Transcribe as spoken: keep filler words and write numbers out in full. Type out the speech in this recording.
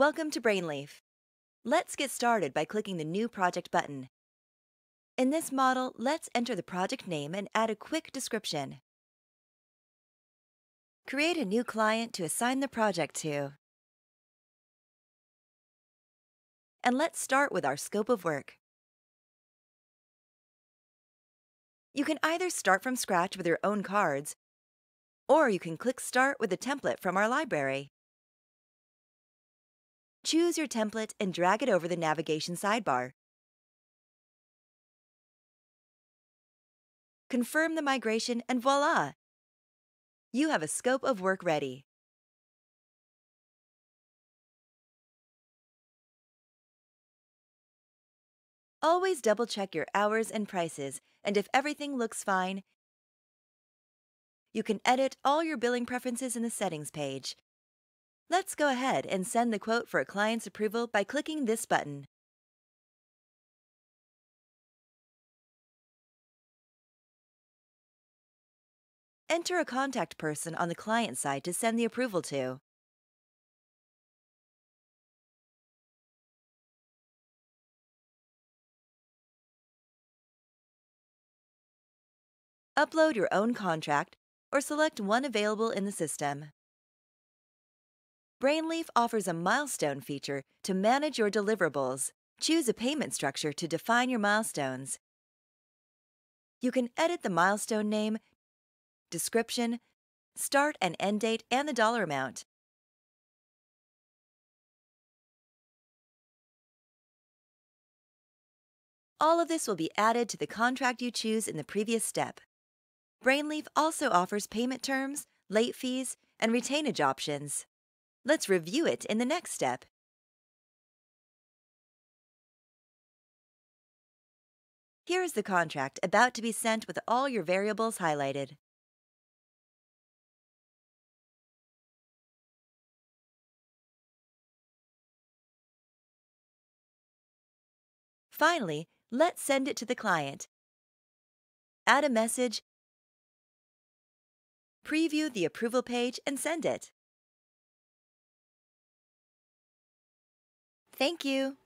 Welcome to BrainLeaf. Let's get started by clicking the New Project button. In this model, let's enter the project name and add a quick description. Create a new client to assign the project to. And let's start with our scope of work. You can either start from scratch with your own cards, or you can click Start with a template from our library. Choose your template and drag it over the navigation sidebar. Confirm the migration and voila! You have a scope of work ready. Always double-check your hours and prices, and if everything looks fine, you can edit all your billing preferences in the Settings page. Let's go ahead and send the quote for a client's approval by clicking this button. Enter a contact person on the client side to send the approval to. Upload your own contract or select one available in the system. BrainLeaf offers a milestone feature to manage your deliverables. Choose a payment structure to define your milestones. You can edit the milestone name, description, start and end date, and the dollar amount. All of this will be added to the contract you choose in the previous step. BrainLeaf also offers payment terms, late fees, and retainage options. Let's review it in the next step. Here is the contract about to be sent with all your variables highlighted. Finally, let's send it to the client. Add a message, preview the approval page, and send it. Thank you.